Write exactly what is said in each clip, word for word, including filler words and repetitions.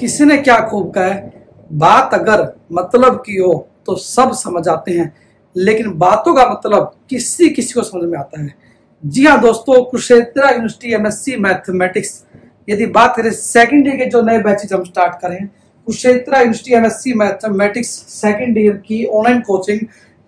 किसी ने क्या खूब कहा है, बात अगर मतलब की हो तो सब समझ आते हैं, लेकिन बातों का मतलब किसी किसी को समझ में आता है। जी हाँ दोस्तों, कुरुक्षेत्र यूनिवर्सिटी एमएससी मैथमेटिक्स, यदि बात करें सेकंड ईयर के जो नए बैचेज हम स्टार्ट करें, Kurukshetra university MSc mathematics second year की ऑनलाइन कोचिंग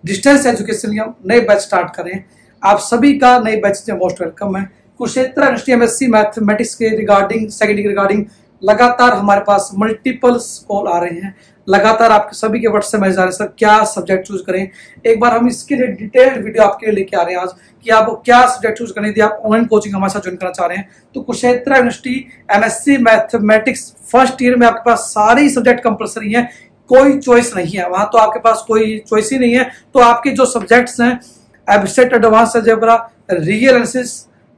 डिस्टेंस एजुकेशन के हम नए बैच स्टार्ट करें। आप सभी का नए बैच में मोस्ट वेलकम है। कुरुक्षेत्र यूनिवर्सिटी एमएससी मैथमेटिक्स के रिगार्डिंग सेकंड ईयर रिगार्डिंग लगातार हमारे पास मल्टीपल्स कॉल आ रहे हैं, लगातार आपके सभी के व्हाट्सएप मैसेज आ रहे हैं, सर क्या सब्जेक्ट चूज करें। एक बार हम इसके लिए डिटेल्ड वीडियो आपके लिए लेके आ रहे हैं आज कि आप क्या सब्जेक्ट चूज करें यदि आप ऑनलाइन कोचिंग हमारे साथ ज्वाइन करना चाह रहे हैं। तो Kurukshetra university MSc mathematics first year में आपके पास सारे सब्जेक्ट कंपल्सरी है, कोई चॉइस नहीं है वहां, तो आपके पास कोई चॉइस ही नहीं है। तो आपके जो सब्जेक्ट्स हैं abstract advance algebra, real analysis,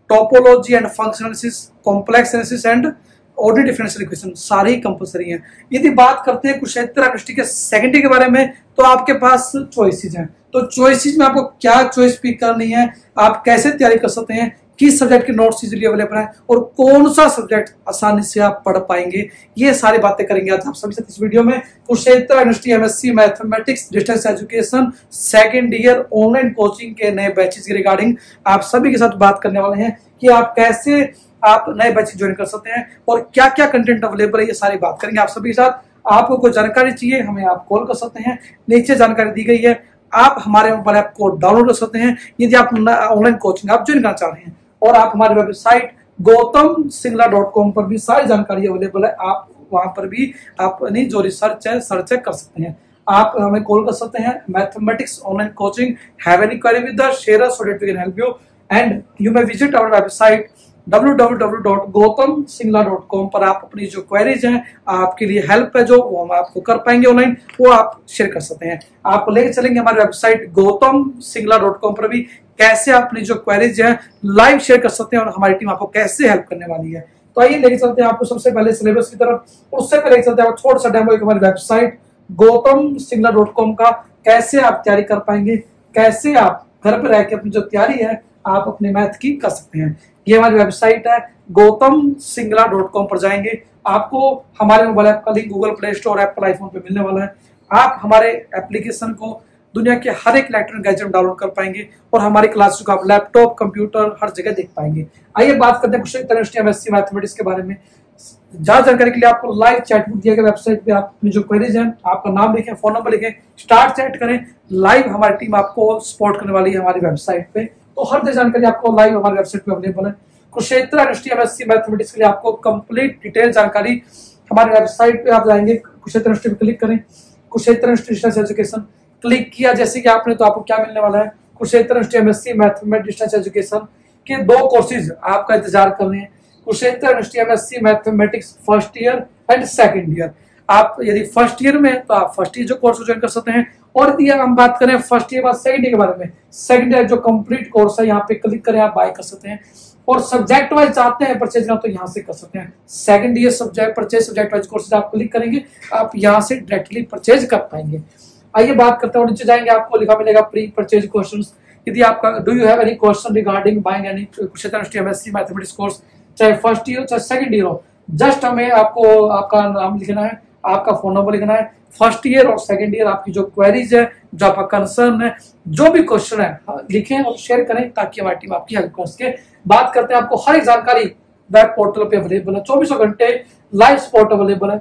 topology and functional analysis, complex analysis and ordinary differential equation सारे ही कंपल्सरी हैं। यदि बात करते हैं कुरुक्षेत्र यूनिवर्सिटी के सेकंड ईयर के बारे में तो आपके पास चॉइसेस हैं। तो चॉइसेस में आपको क्या चॉइस पिक करनी है, आप कैसे तैयारी कर सकते हैं, किस सब्जेक्ट के नोट्स इजीली अवेलेबल हैं और कौन सा सब्जेक्ट आसानी से आप पढ़ पाएंगे, ये सारी बातें करेंगे आज आप सभी साथ इस वीडियो में। Kurukshetra university MSc mathematics distance education second year online coaching के नए बैचेस के रिगार्डिंग आप सभी के साथ बात करने वाले हैं कि आप कैसे आप नए बैच ज्वाइन कर सकते हैं और क्या क्या कंटेंट अवेलेबल है, ये सारी बात करेंगे आप सभी के साथ। आपको कोई जानकारी चाहिए हमें आप कॉल कर सकते हैं, नीचे जानकारी दी गई है, आप हमारे मोबाइल ऐप को डाउनलोड कर सकते हैं यदि आप ऑनलाइन कोचिंग आप ज्वाइन करना चाह रहे हैं। और आप हमारी website Gautam Singla dot com पर भी सारी जानकारी अवेलेबल है, आप वहां पर भी अपनी जो रिसर्च है सर्च कर सकते हैं। आप हमें कॉल कर सकते हैं। Mathematics online coaching have any query with us, share us so that we can help you and you may visit our website W W W dot Gautam Singla dot com पर आप अपनी जो क्वेरीज हैं, आपके लिए हेल्प है जो वो हम आपको कर पाएंगे ऑनलाइन, वो आप शेयर कर सकते हैं। आप लेके चलेंगे हमारी website Gautam Singla dot com पर भी कैसे आप अपनी जो क्वेरीज हैं लाइव शेयर कर सकते हैं और हमारी टीम आपको कैसे हेल्प करने वाली है। तो आइए लेके चलते हैं आपको सबसे पहले सिलेबस की तरफ। उससे पहले चलते हैं छोटा सा डेमो एक हमारी website Gautam Singla dot com का, कैसे आप तैयारी कर पाएंगे, कैसे आप घर पर रह के अपनी जो तैयारी है आप अपने मैथ की कर सकते हैं। ये हमारी वेबसाइट है गौतम सिंगला डॉट कॉम पर जाएंगे, आपको हमारे मोबाइल ऐप का link Google Play Store, Apple iPhone पे मिलने वाला है। आप हमारे एप्लीकेशन को दुनिया के हर एक इलेक्ट्रॉनिक गैजेट में डाउनलोड कर पाएंगे और हमारी क्लास को आप लैपटॉप कंप्यूटर हर जगह देख पाएंगे। आइए बात करते हैं कुरुक्षेत्र यूनिवर्सिटी एमएससी मैथमेटिक्स के बारे में। ज्यादा जानकारी के लिए आपको लाइव चैट बुक दिया गया वेबसाइट पे, आप जो क्वेरीज हैं आपका नाम लिखें, फोन नंबर लिखें, स्टार्ट चैट करें, लाइव हमारी टीम आपको सपोर्ट करने वाली है हमारी वेबसाइट पे। तो हर तरह जानकारी आपको लाइव हमारे वेबसाइट पे अवेलेबल है। कुरुक्षेत्र यूनिवर्सिटी एमएससी मैथमेटिक्स के लिए आपको कंप्लीट डिटेल जानकारी हमारी वेबसाइट पे आप जाएंगे, कुरुक्षेत्र यूनिवर्सिटी पे क्लिक करें, Kurukshetra university distance education click किया जैसे कि आपने, तो आपको क्या मिलने वाला है, Kurukshetra university MSc mathematics distance education के दो कोर्सेज आपका इंतजार कर रहे हैं। Kurukshetra university MSc mathematics first year and second year, आप यदि फर्स्ट ईयर में तो आप फर्स्ट ईयर जो कोर्स ज्वाइन कर सकते हैं। और यदि हम बात करें फर्स्ट ईयर बाद सेकंड ईयर के बारे में, सेकंड ईयर जो कंप्लीट कोर्स है यहाँ पे क्लिक करें, आप बाय कर सकते हैं। और सब्जेक्ट वाइज चाहते हैं परचेज करना तो यहाँ से कर सकते हैं, second year subject purchase subject wise courses आप क्लिक करेंगे, आप यहाँ से डायरेक्टली परचेज कर पाएंगे। आइए बात करते हैं, और नीचे जाएंगे आपको लिखा मिलेगा प्री परचेज क्वेश्चन। यदि आपका do you have any question regarding buying any Kurukshetra university MSc mathematics course, चाहे फर्स्ट ईयर हो चाहे सेकंड ईयर हो, जस्ट हमें आपको आपका नाम लिखना है, आपका फोन नंबर लिखना है। फर्स्ट ईयर और सेकंड ईयर आपकी जो क्वेरीज है, जो आपका कंसर्न है, जो भी क्वेश्चन है लिखें और शेयर करें ताकि हमारी टीम आपकी हेल्प कर सके। बात करते हैं, आपको हर एक जानकारी वेब पोर्टल पे अवेलेबल है, चौबीसों घंटे लाइव सपोर्ट अवेलेबल है।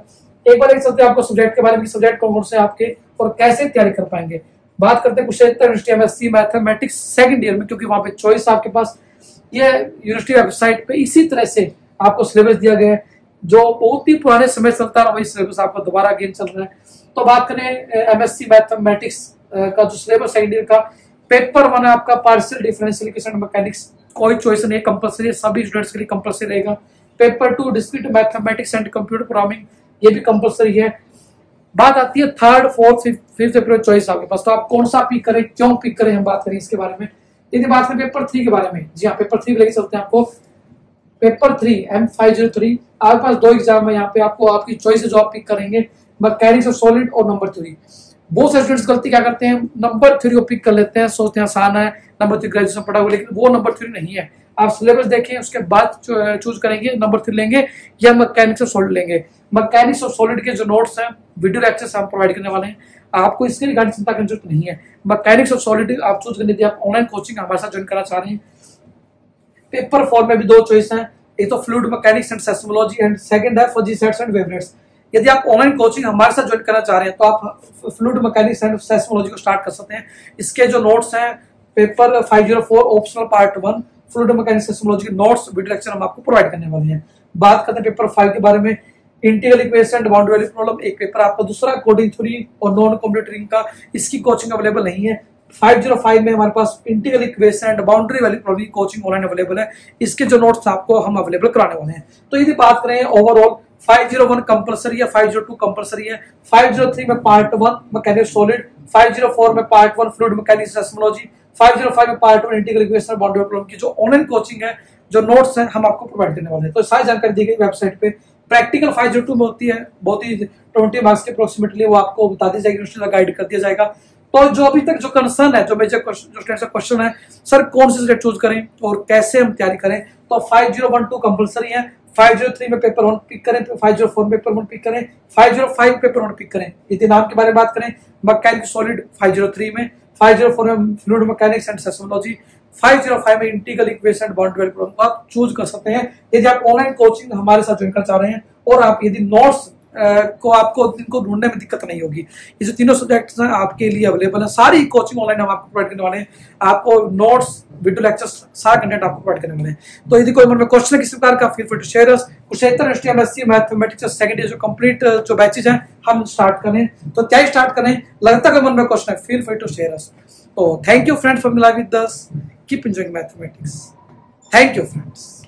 एक बार एक सकते हैं आपको सब्जेक्ट के बारे में, सब्जेक्ट कौन कौन से आपके और कैसे तैयारी कर पाएंगे। बात करते हैं Kurukshetra university MSc mathematics second year में, क्योंकि वहां पे चॉइस आपके पास ये यूनिवर्सिटी वेबसाइट पे इसी तरह से आपको सिलेबस दिया गया है जो बहुत ही पुराने समय चलता है, वही सिलेबस आपका दोबारा अगेन चल रहा है। तो बात करें एमएससी मैथमेटिक्स का जो सिलेबस सेकंड ईयर का, पेपर वन है आपका पार्शियल डिफरेंशियल इक्वेशन मैकेनिक्स, कोई चॉइस नहीं, कंपल्सरी है सभी स्टूडेंट्स के लिए कंपल्सरी रहेगा। Paper two discrete mathematics and computer programming, ये भी कंपल्सरी है। बात आती है third fourth fifth paper choice आपके पास, तो आप कौन सा पिक करें, क्यों पिक करें, हम बात करें इसके बारे में। यदि बात करें पेपर थ्री के बारे में, जी हाँ पेपर थ्री लेके चलते हैं आपको। Paper three M five zero three आपके पास दो एग्जाम है, यहाँ पे आपको आपकी चॉइस है जो आप पिक करेंगे, मैकेनिक्स ऑफ सॉलिड और नंबर थ्योरी। बहुत से स्टूडेंट्स गलती क्या करते हैं, नंबर थ्योरी को पिक कर लेते हैं, सोचते हैं आसान है, नंबर थ्योरी ग्रेजुएशन पढ़ा हुआ, लेकिन वो नंबर थ्योरी नहीं है। आप सिलेबस देखें, उसके बाद चूज करेंगे नंबर थ्री लेंगे या मैकेनिक्स ऑफ सॉलिड लेंगे। मैकेनिक्स ऑफ सॉलिड के जो नोट्स हैं, वीडियो लेक्चर्स हम प्रोवाइड करने वाले हैं, आपको इसके रिगार्डिंग चिंता करने की जरूरत नहीं है। मैकेनिक्स ऑफ सॉलिड आप चूज करने दिए, आप ऑनलाइन कोचिंग हमारे साथ ज्वाइन करना चाह रहे हैं। पेपर फॉर्म में भी दो चॉइस है, एक तो fluid mechanics and seismology and second है फजी सेट्स एंड वेवलेट्स। यदि आप ऑनलाइन कोचिंग हमारे साथ ज्वाइन करना चाह रहे हैं तो आप फ्लूइड मैकेनिक्स एंड सेस्मोलॉजी को स्टार्ट कर सकते हैं। इसके जो नोट्स हैं पेपर पाँच सौ चार optional part one fluid mechanics seismology के नोट्स वीडियो लेक्चर हम आपको प्रोवाइड करने वाले हैं। बात करते हैं पेपर पाँच के बारे में, integral equation and boundary value problem एक पेपर आपका, दूसरा कोडिंग थ्योरी और नॉन कॉम्प्यूटर रिंग का, इसकी कोचिंग अवेलेबल नहीं है। पाँच सौ पाँच में हमारे पास integral equation and boundary value problem coaching online available है, इसके जो नोट्स आपको हम अवेलेबल कराने वाले हैं। तो यदि बात करें ओवरऑल पाँच सौ एक कंपलसरी है, पाँच सौ दो कंपलसरी है, पाँच सौ तीन में पार्ट वन मैकेनिक्स सॉलिड, पाँच सौ चार में part one fluid mechanics seismology, पाँच सौ पाँच में part one integral equation boundary problem की जो ऑनलाइन कोचिंग है, जो नोट्स हैं हम आपको प्रोवाइड करने वाले हैं। तो सारी जानकारी दी गई वेबसाइट पे। प्रैक्टिकल पाँच सौ दो में होती है, बहुत ही ट्वेंटी मार्क्स के अप्रोक्सीमेटली वो आपको बता दी जाएगी, गाइड कर दिया जाएगा। तो जो अभी तक जो कंसर्न है, जो मेजर क्वेश्चन है सर कौन से सब्जेक्ट चूज करें और कैसे हम तैयारी करें, तो पाँच सौ बारह कंपलसरी है, पाँच सौ तीन में पेपर वन पिक करें, पाँच सौ चार में पेपर वन पिक करें, पाँच सौ पाँच पेपर वन पिक करें। यदि नाम के बारे में बात करें मैकेनिक्स सॉलिड पाँच सौ तीन में, पाँच सौ चार में फ्लूइड मैकेनिक्स एंड सेस्मोलॉजी, पाँच सौ पाँच में integral equation and boundary value problem को आप चूज कर सकते हैं। यदि आप ऑनलाइन कोचिंग हमारे साथ ज्वाइन करना चाह रहे हैं और आप यदि नोट्स को आपको इनको ढूंढने में दिक्कत नहीं होगी, ये जो तीनों सब्जेक्ट्स हैं आपके लिए अवेलेबल है। सारी कोचिंग ऑनलाइन हम आपको प्रोवाइड करने वाले हैं, आपको नोट्स वीडियो लेक्चर्स सारा कंटेंट आपको प्रोवाइड करने वाले हैं। तो यदि कोई मन में क्वेश्चन किसी प्रकार का feel free to share us. Kurukshetra university MSc mathematics second year जो कंप्लीट जो बैचेज हैं हम स्टार्ट करें, तो क्या स्टार्ट करें, लगता कोई मन में क्वेश्चन है feel free to share us. तो थैंक यू फ्रेंड्स फॉर मिला with us, keep enjoying mathematics. Thank you friends.